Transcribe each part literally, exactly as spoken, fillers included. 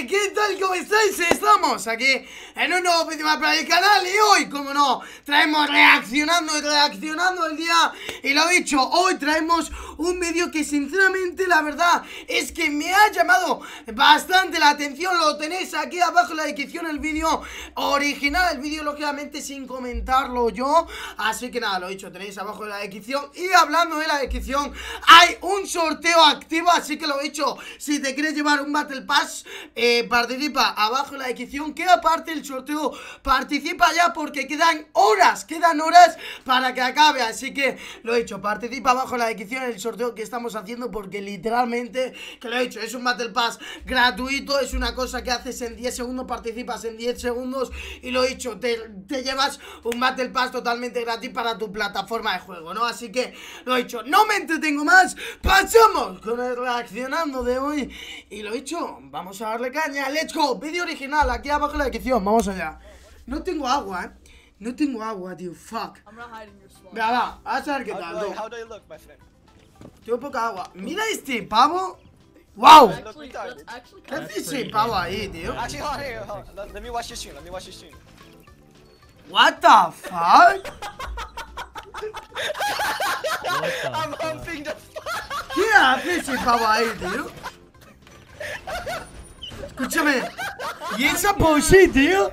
gente, ¿qué tal? ¿Cómo estáis? Estamos aquí en un nuevo vídeo más para el canal y hoy, como no, traemos reaccionando y reaccionando el día. Y lo dicho, hoy traemos un vídeo que sinceramente la verdad es que me ha llamado bastante la atención. Lo tenéis aquí abajo en la descripción, el vídeo original, el vídeo lógicamente sin comentarlo yo. Así que nada, lo dicho, tenéis abajo en la descripción. Y hablando de la descripción, hay un sorteo activo, así que lo dicho, si te quieres llevar un Battle Pass, eh, participa abajo en la descripción, que aparte el sorteo, participa ya porque quedan horas, quedan horas para que acabe, así que lo he dicho, participa abajo en la descripción el sorteo que estamos haciendo, porque literalmente, que lo he dicho, es un Battle Pass gratuito, es una cosa que haces en diez segundos, participas en diez segundos y lo he dicho, te, te llevas un Battle Pass totalmente gratis para tu plataforma de juego, ¿no? Así que lo he dicho, no me entretengo más, pasamos con el reaccionando de hoy y lo he dicho, vamos a darle caña, let's go, vídeo original, aquí abajo en la descripción, vamos allá. No tengo agua, eh. No tengo agua, tío, fuck. Mira, va, vas a ver qué tal, tío. Tengo poca agua. Mira este pavo. Wow. ¿Qué hace ese pavo ahí, tío? What the fuck? ¿Qué hace ese pavo ahí, tío? Escúchame. ¿Y esa Poshi, tío?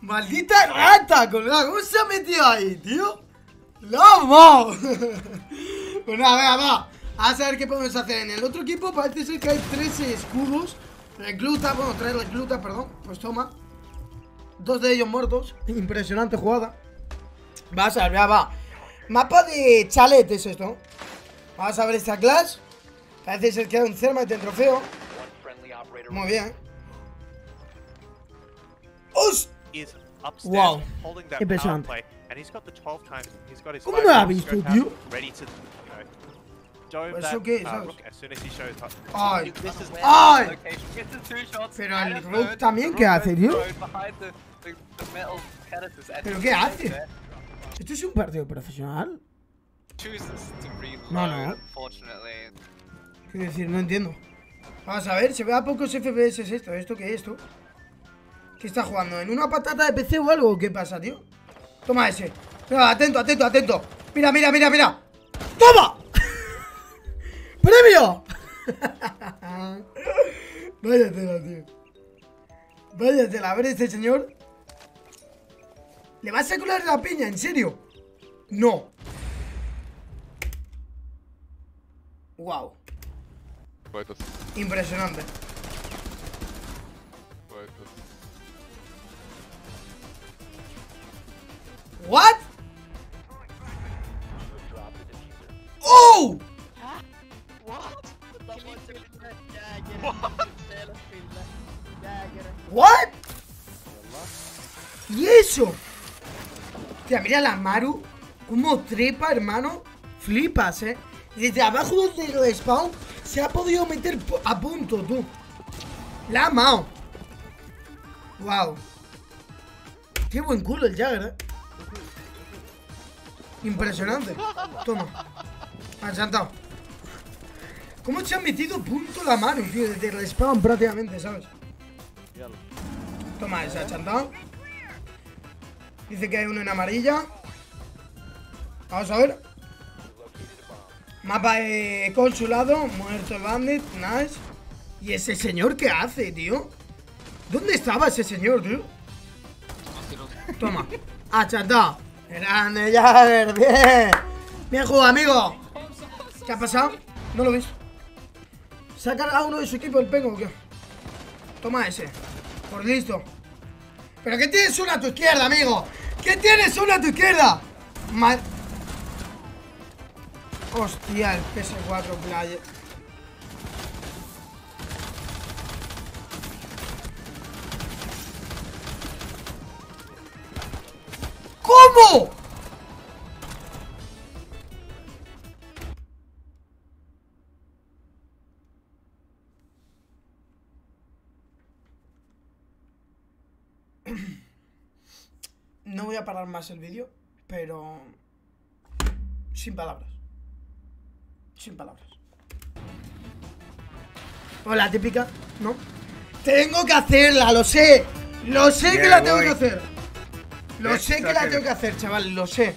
Maldita rata, colgada. ¿Cómo se ha metido ahí, tío? ¡Lobo! Bueno, a ver, va. A ver qué podemos hacer. En el otro equipo parece ser que hay trece escudos. Recluta, bueno, tres reclutas, perdón. Pues toma. Dos de ellos muertos. Impresionante jugada. Vas a ver, ya va. Mapa de Chalet es esto. Vamos a ver esta clash. Parece ser que hay un Zermatt en trofeo. Muy bien. ¡Hostia! Wow, impresionante. ¿Cómo no la ha visto, tío? ¿Eso qué es? ¡Ay! ¡Ay! Pero el Rook también, ¿qué hace, tío? ¿Pero qué hace? ¿Esto es un partido profesional? No, no. Quiero decir, no entiendo. Vamos a ver, se ve a pocos F P S esto. ¿Esto qué es esto? ¿Qué está jugando? ¿En una patata de P C o algo? ¿Qué pasa, tío? Toma ese. Mira, atento, atento, atento. Mira, mira, mira, mira. ¡Toma! ¡Premio! Váyatela, tío. Váyatela. A ver este señor. ¿Le vas a colar la piña? ¿En serio? No. Wow. Impresionante. What? Oh! What? What? ¿Y eso? Tía, mira la Maru. Como trepa, hermano. Flipas, eh. Desde abajo del respawn se ha podido meter a punto, tú. La ha amado. Wow. Qué buen culo el Jäger, eh. Impresionante. Toma. Han saltado. ¿Cómo se han metido punto la mano, tío? Desde el respawn prácticamente, ¿sabes? Toma, se ha chantado. Dice que hay uno en amarilla. Vamos a ver. Mapa de Consulado. Muerto el Bandit. Nice. ¿Y ese señor qué hace, tío? ¿Dónde estaba ese señor, tío? Toma. Ha chantado. Grande, Jäger, bien. Bien jugado, amigo. ¿Qué ha pasado? No lo veis. ¿Se ha cargado uno de su equipo el pengo o qué? Toma ese. Por listo. ¿Pero qué tienes uno a tu izquierda, amigo? ¿Qué tienes uno a tu izquierda? Mal. Hostia, el P S cuatro player. ¿Cómo? No voy a parar más el vídeo, pero sin palabras. Sin palabras. O la típica, ¿no? Tengo que hacerla, lo sé. Lo sé yeah, que la tengo boy. que hacer. Lo sé que la tengo que hacer, chaval, lo sé.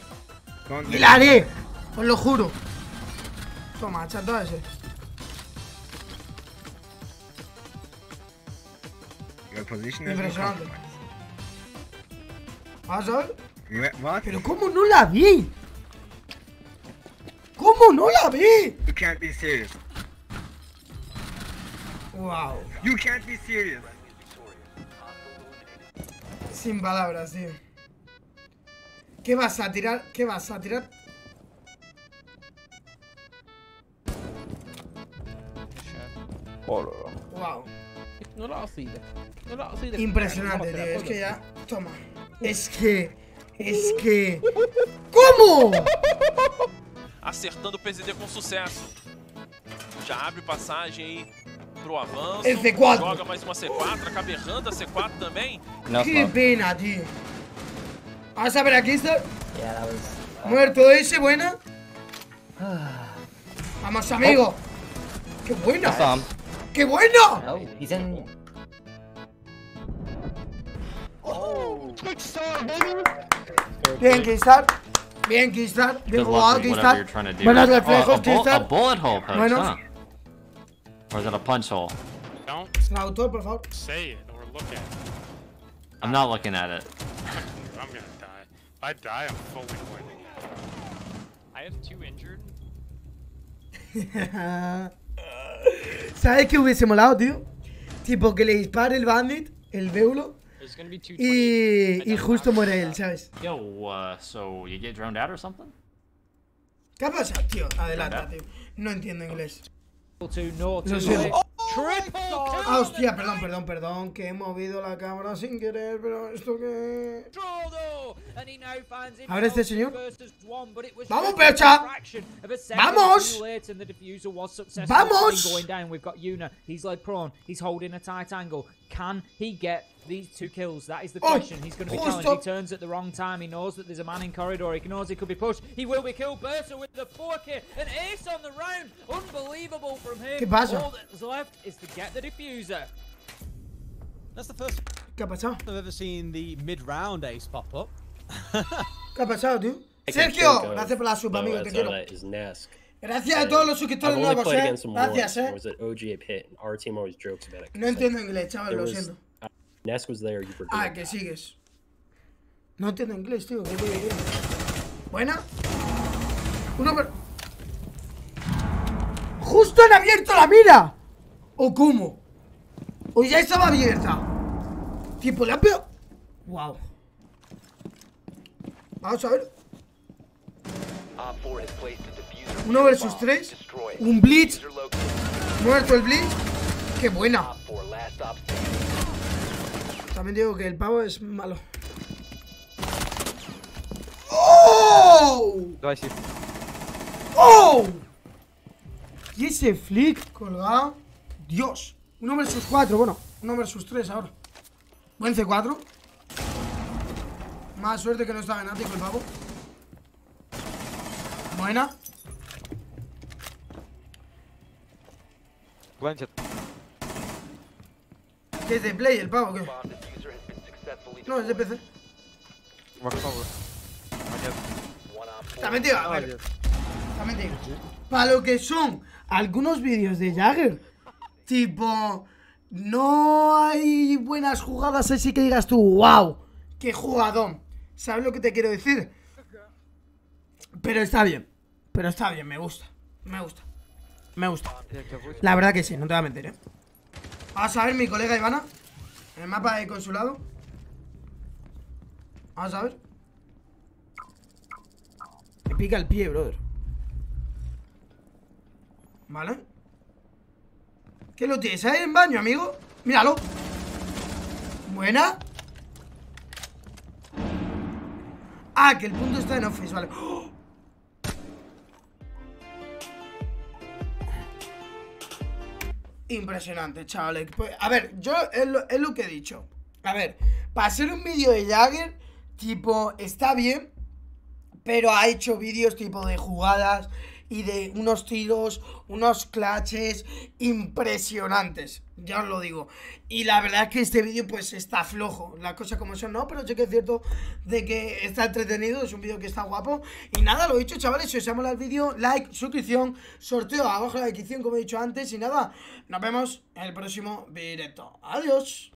Y la haré, os lo juro. Toma, chato ese. Impresionante. ¿Vas a ver? Pero ¿cómo no la vi? ¿Cómo no la vi? You can't be serious. Wow. You can't be serious. Sin palabras, tío. ¿Qué vas a tirar? ¿Qué vas a tirar? Wow. No lo así. No lo así. Impresionante, tío. Es que ya. Toma. Es que. Es que. ¿Cómo? Acertando o P Z D com sucesso. Já abre passagem aí pro avanço. C cuatro. Joga mais uma C cuatro, acaba errando a C cuatro também. Nossa, que pena, tío. Vamos a ver aquí, Star. Yeah, that was... uh... Muerto ese, buena. Vamos, amigo. Oh. Qué buena. Awesome. ¡Qué buena! No, he's in... oh. Bien, Kistar. Bien, Kistar. Bien jugado, Kistar. Buenos reflejos, Kistar. Bueno. ¿O es un punch hole? Autor, por favor. Say it or look at it. I'm not looking at it. I'm gonna die. If I die, I'm fully winning. I have two injured. ¿Sabes qué hubiese molado, tío? Tipo que le dispare el bandit, el beulo, y, y justo muere él, ¿sabes? Yo, uh, so you get drowned out or something? ¿Qué pasa, tío? Adelanta, tío. No entiendo inglés. No sé. Ah, hostia, perdón, perdón, perdón, que he movido la cámara sin querer, pero esto que... ¿Ahora este señor? ¡Vamos, pecha! ¡Vamos! ¡Vamos! Can he get these two kills? That is the question. Oh, he's going to be challenged. He turns at the wrong time. He knows that there's a man in corridor. He knows he could be pushed. He will be killed. Berser with the four K. An ace on the round. Unbelievable from him. All that's left is to get the diffuser. That's the first time I've ever seen the mid-round ace pop up. ¿Qué ha pasado, tío? Sergio, gracias por la sub, amigo. Te quiero. Gracias a todos los suscriptores nuevos, eh. Gracias, eh. No entiendo inglés, chaval, lo siento. Ah, que sigues. No entiendo inglés, tío. Que voy a ir. Buena. Uno per... ¡Justo han abierto la mira! ¿O cómo? ¿O ya estaba abierta? Tipo, la peor. Wow. Vamos a ver. uno versus tres. Un Blitz. Muerto el Blitz. ¡Qué buena! También digo que el pavo es malo. ¡Oh! ¡Oh! Y ese flick colgado. ¡Dios! uno versus cuatro. Bueno, uno versus tres ahora. Buen C cuatro. Más suerte que no está ganando el pavo. Buena. ¿Qué es de play el pavo? ¿Qué? No, es de P C. Está metido, a ver. Está metido. Para lo que son algunos vídeos de Jäger, tipo, no hay buenas jugadas así que digas tú, wow, qué jugadón. ¿Sabes lo que te quiero decir? Pero está bien. Pero está bien, me gusta. Me gusta. Me gusta. La verdad que sí, no te voy a mentir, ¿eh? Vamos a ver, mi colega Ivana. En el mapa de Consulado. Vamos a ver. Me pica el pie, brother. Vale. ¿Qué lo tienes ahí en baño, amigo? Míralo. Buena. Ah, que el punto está en office, vale. ¡Oh! Impresionante, chavales. Pues, a ver, yo es lo, es lo que he dicho. A ver, para hacer un vídeo de Jäger, tipo, está bien, pero ha hecho vídeos tipo de jugadas y de unos tiros, unos clutches impresionantes, ya os lo digo. Y la verdad es que este vídeo pues está flojo, las cosas como son, no, pero sí que es cierto de que está entretenido, es un vídeo que está guapo. Y nada, lo he dicho, chavales, si os ha molado el vídeo, like, suscripción, sorteo abajo en la descripción como he dicho antes. Y nada, nos vemos en el próximo directo. Adiós.